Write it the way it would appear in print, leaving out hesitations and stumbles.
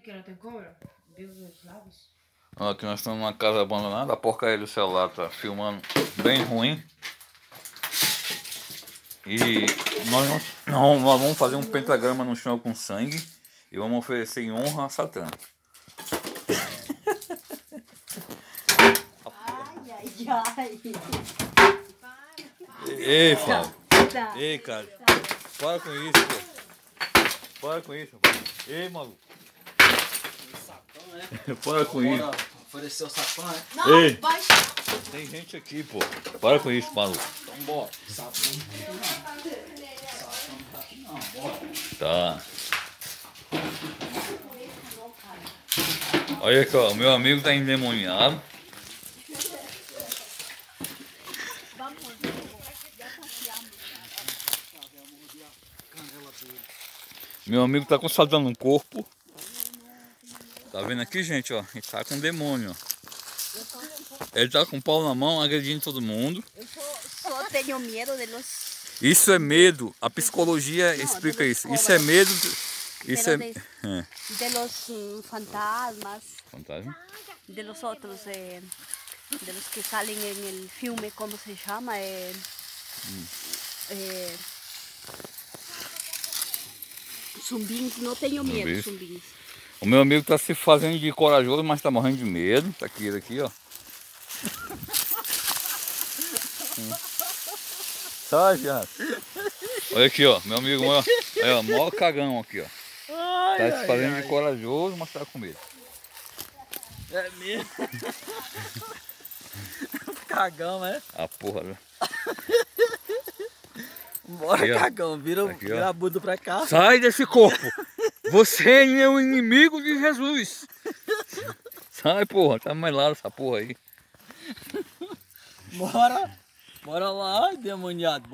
porque não tem câmera? Viu os lábios? Ó, aqui nós estamos numa casa abandonada. A porcaria do celular tá filmando bem ruim. E nós vamos fazer um pentagrama no chão com sangue e vamos oferecer em honra a Satã. Ai, ai, ai. Ei, Fábio. Ei, cara. Para com isso, cara. Para com isso, rapaz. Ei, maluco. Para com isso. Oferecer o Satã, né? Não, ei. Vai. Tem gente aqui, pô. Para com isso, maluco. Então bora. Satã não tá aqui não, bora. Tá. Olha aqui, ó. O meu amigo tá endemoniado. Meu amigo tá com Satã no corpo. Tá vendo aqui, gente, ó? Ele tá com demônio, ó. Ele tá com o pau na mão, agredindo todo mundo. Eu só tenho medo deles. Isso é medo. A psicologia explica isso. Isso é medo. Isso é... Delos fantasmas. Fantasma? Delos outros. Delos que saem no filme, como se chama? Zumbis. Não tenho medo, zumbis. O meu amigo tá se fazendo de corajoso, mas tá morrendo de medo. Tá aqui, ó. Tá, já. Olha aqui, ó. Meu amigo, ó. É, ó, mó cagão aqui, ó. Ai, tá se fazendo de corajoso, mas tá com medo. É mesmo? Cagão, né? A porra, né? Bora, aí, cagão. Vira budo pra cá. Sai desse corpo. Você é o inimigo de Jesus. Sai, porra. Tá mais lá essa porra aí. Bora. Bora lá, demoniado.